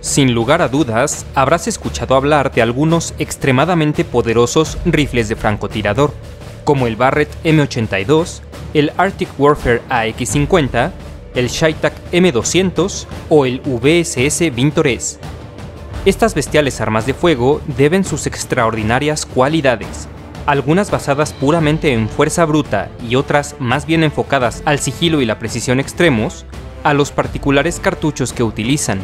Sin lugar a dudas, habrás escuchado hablar de algunos extremadamente poderosos rifles de francotirador, como el Barrett M82, el Arctic Warfare AX50, el CheyTac M200 o el VSS Vintorez. Estas bestiales armas de fuego deben sus extraordinarias cualidades, algunas basadas puramente en fuerza bruta y otras más bien enfocadas al sigilo y la precisión extremos, a los particulares cartuchos que utilizan,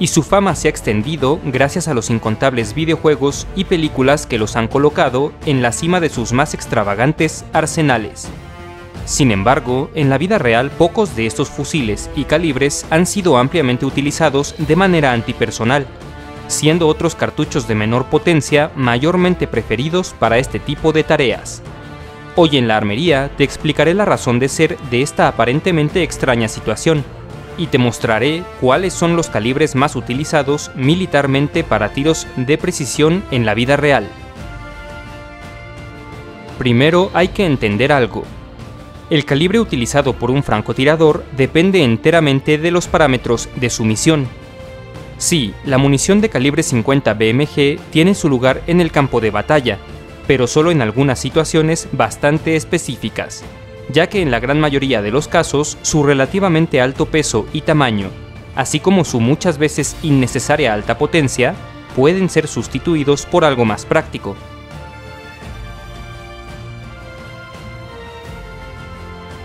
y su fama se ha extendido gracias a los incontables videojuegos y películas que los han colocado en la cima de sus más extravagantes arsenales. Sin embargo, en la vida real pocos de estos fusiles y calibres han sido ampliamente utilizados de manera antipersonal, siendo otros cartuchos de menor potencia mayormente preferidos para este tipo de tareas. Hoy en la armería te explicaré la razón de ser de esta aparentemente extraña situación, y te mostraré cuáles son los calibres más utilizados militarmente para tiros de precisión en la vida real. Primero hay que entender algo. El calibre utilizado por un francotirador depende enteramente de los parámetros de su misión. Sí, la munición de calibre 50 BMG tiene su lugar en el campo de batalla, pero solo en algunas situaciones bastante específicas, ya que en la gran mayoría de los casos su relativamente alto peso y tamaño, así como su muchas veces innecesaria alta potencia, pueden ser sustituidos por algo más práctico.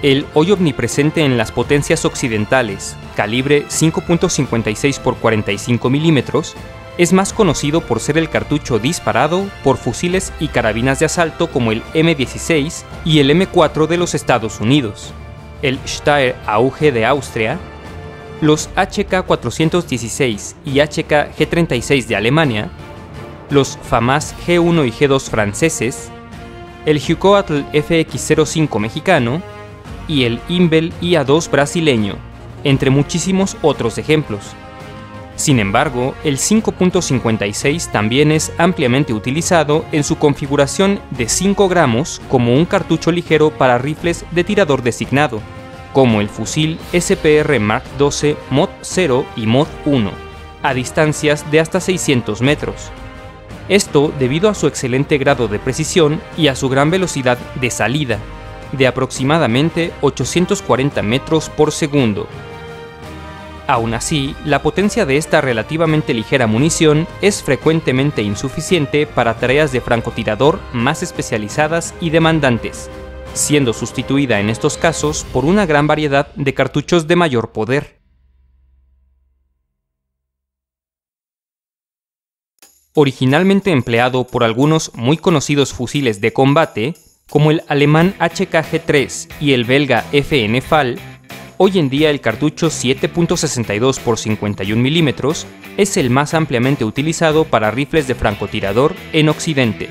El hoy omnipresente en las potencias occidentales, calibre 5.56 x 45 mm, es más conocido por ser el cartucho disparado por fusiles y carabinas de asalto como el M16 y el M4 de los Estados Unidos, el Steyr AUG de Austria, los HK-416 y HK-G36 de Alemania, los FAMAS G1 y G2 franceses, el Hucoatl FX05 mexicano, y el Imbel IA2 brasileño, entre muchísimos otros ejemplos. Sin embargo, el 5.56 también es ampliamente utilizado en su configuración de 5 gramos como un cartucho ligero para rifles de tirador designado, como el fusil SPR Mk 12 Mod 0 y Mod 1, a distancias de hasta 600 metros. Esto debido a su excelente grado de precisión y a su gran velocidad de salida, de aproximadamente 840 metros por segundo. Aún así, la potencia de esta relativamente ligera munición es frecuentemente insuficiente para tareas de francotirador más especializadas y demandantes, siendo sustituida en estos casos por una gran variedad de cartuchos de mayor poder. Originalmente empleado por algunos muy conocidos fusiles de combate, como el alemán HKG3 y el belga FN FAL, hoy en día el cartucho 7.62 x 51 mm es el más ampliamente utilizado para rifles de francotirador en Occidente.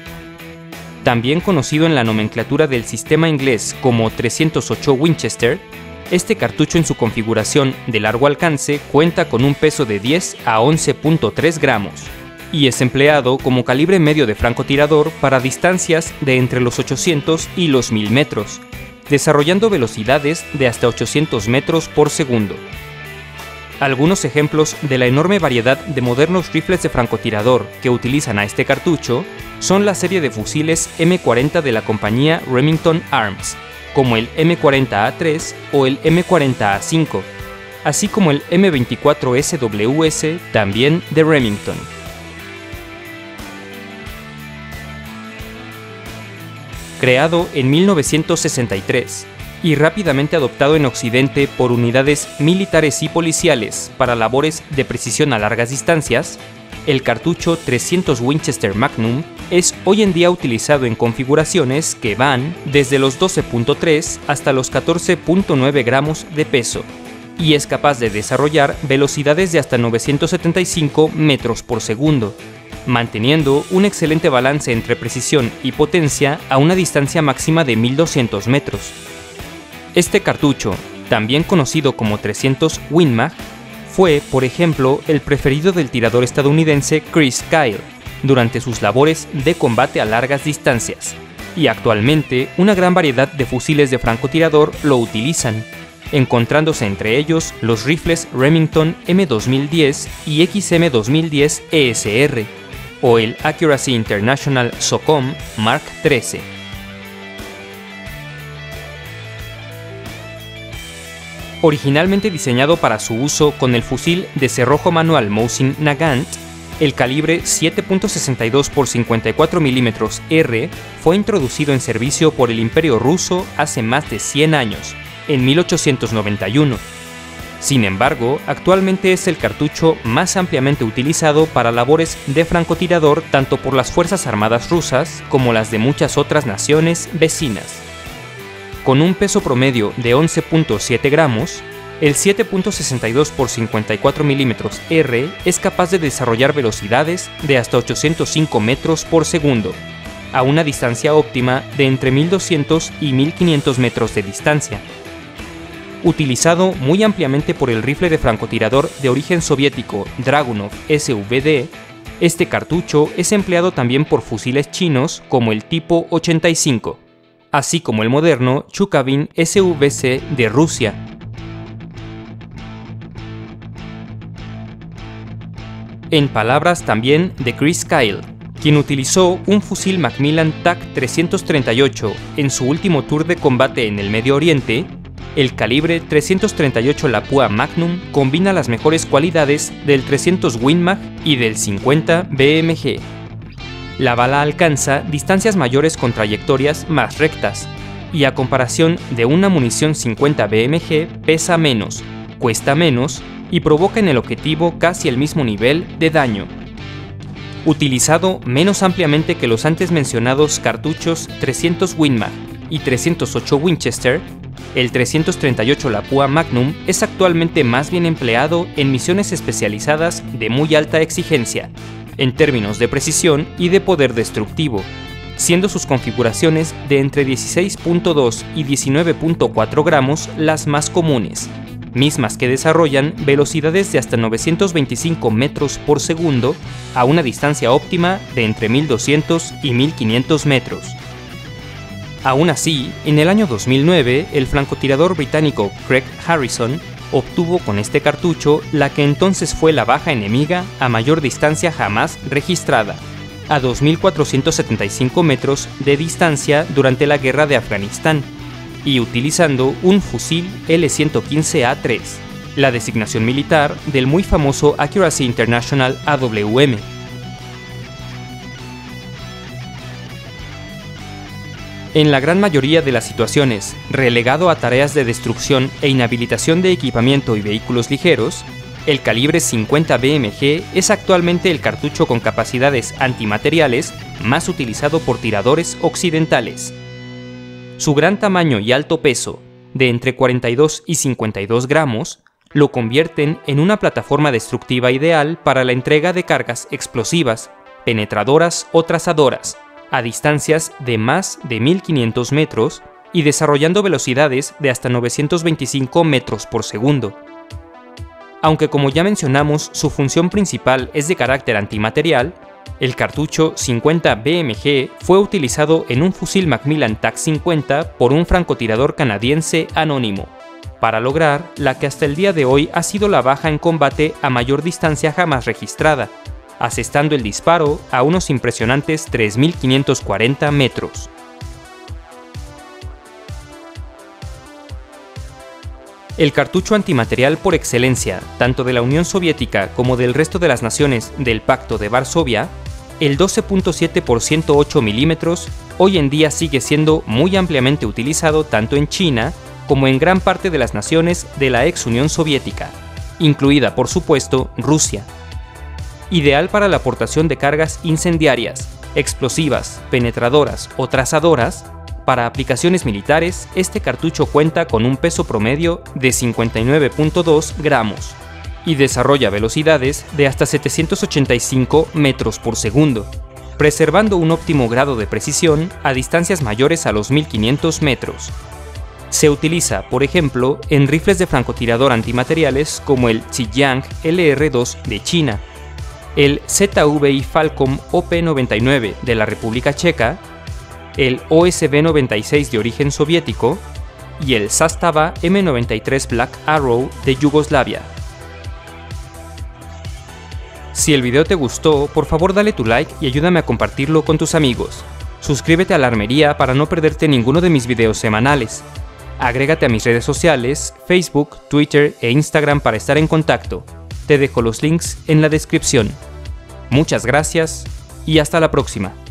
También conocido en la nomenclatura del sistema inglés como .308 Winchester, este cartucho en su configuración de largo alcance cuenta con un peso de 10 a 11.3 gramos. Y es empleado como calibre medio de francotirador para distancias de entre los 800 y los 1000 metros, desarrollando velocidades de hasta 800 metros por segundo. Algunos ejemplos de la enorme variedad de modernos rifles de francotirador que utilizan a este cartucho son la serie de fusiles M40 de la compañía Remington Arms, como el M40A3 o el M40A5, así como el M24SWS, también de Remington. Creado en 1963 y rápidamente adoptado en Occidente por unidades militares y policiales para labores de precisión a largas distancias, el cartucho 300 Winchester Magnum es hoy en día utilizado en configuraciones que van desde los 12.3 hasta los 14.9 gramos de peso y es capaz de desarrollar velocidades de hasta 975 metros por segundo, manteniendo un excelente balance entre precisión y potencia a una distancia máxima de 1200 metros. Este cartucho, también conocido como 300 Winmag, fue, por ejemplo, el preferido del tirador estadounidense Chris Kyle durante sus labores de combate a largas distancias, y actualmente una gran variedad de fusiles de francotirador lo utilizan, encontrándose entre ellos los rifles Remington M2010 y XM2010 ESR, o el Accuracy International Socom Mark 13. Originalmente diseñado para su uso con el fusil de cerrojo manual Mosin Nagant, el calibre 7.62 x 54 mm R fue introducido en servicio por el Imperio Ruso hace más de 100 años, en 1891. Sin embargo, actualmente es el cartucho más ampliamente utilizado para labores de francotirador tanto por las Fuerzas Armadas rusas como las de muchas otras naciones vecinas. Con un peso promedio de 11.7 gramos, el 7.62 x 54 mm R es capaz de desarrollar velocidades de hasta 805 metros por segundo, a una distancia óptima de entre 1200 y 1500 metros de distancia. Utilizado muy ampliamente por el rifle de francotirador de origen soviético Dragunov SVD, este cartucho es empleado también por fusiles chinos como el tipo 85, así como el moderno Chukavin SVC de Rusia. En palabras también de Chris Kyle, quien utilizó un fusil Macmillan TAC-338 en su último tour de combate en el Medio Oriente, el calibre 338 Lapua Magnum combina las mejores cualidades del 300 WinMag y del 50 BMG. La bala alcanza distancias mayores con trayectorias más rectas, y a comparación de una munición 50 BMG pesa menos, cuesta menos y provoca en el objetivo casi el mismo nivel de daño. Utilizado menos ampliamente que los antes mencionados cartuchos 300 WinMag y 308 Winchester, el 338 Lapua Magnum es actualmente más bien empleado en misiones especializadas de muy alta exigencia, en términos de precisión y de poder destructivo, siendo sus configuraciones de entre 16.2 y 19.4 gramos las más comunes, mismas que desarrollan velocidades de hasta 925 metros por segundo a una distancia óptima de entre 1200 y 1500 metros. Aún así, en el año 2009, el francotirador británico Craig Harrison obtuvo con este cartucho la que entonces fue la baja enemiga a mayor distancia jamás registrada, a 2475 metros de distancia durante la guerra de Afganistán, y utilizando un fusil L115A3, la designación militar del muy famoso Accuracy International AWM. En la gran mayoría de las situaciones, relegado a tareas de destrucción e inhabilitación de equipamiento y vehículos ligeros, el calibre 50 BMG es actualmente el cartucho con capacidades antimateriales más utilizado por tiradores occidentales. Su gran tamaño y alto peso, de entre 42 y 52 gramos, lo convierten en una plataforma destructiva ideal para la entrega de cargas explosivas, penetradoras o trazadoras, a distancias de más de 1500 metros y desarrollando velocidades de hasta 925 metros por segundo. Aunque, como ya mencionamos, su función principal es de carácter antimaterial, el cartucho 50 BMG fue utilizado en un fusil Macmillan TAC-50 por un francotirador canadiense anónimo, para lograr la que hasta el día de hoy ha sido la baja en combate a mayor distancia jamás registrada, asestando el disparo a unos impresionantes 3.540 metros. El cartucho antimaterial por excelencia, tanto de la Unión Soviética como del resto de las naciones del Pacto de Varsovia, el 12.7 x 108 milímetros, hoy en día sigue siendo muy ampliamente utilizado tanto en China como en gran parte de las naciones de la ex Unión Soviética, incluida por supuesto Rusia. Ideal para la aportación de cargas incendiarias, explosivas, penetradoras o trazadoras, para aplicaciones militares este cartucho cuenta con un peso promedio de 59.2 gramos y desarrolla velocidades de hasta 785 metros por segundo, preservando un óptimo grado de precisión a distancias mayores a los 1500 metros. Se utiliza, por ejemplo, en rifles de francotirador antimateriales como el Zhejiang LR2 de China, el ZVI Falcom OP-99 de la República Checa, el OSB-96 de origen soviético, y el Zastava M93 Black Arrow de Yugoslavia. Si el video te gustó, por favor dale tu like y ayúdame a compartirlo con tus amigos. Suscríbete a la armería para no perderte ninguno de mis videos semanales. Agrégate a mis redes sociales, Facebook, Twitter e Instagram para estar en contacto. Te dejo los links en la descripción. Muchas gracias y hasta la próxima.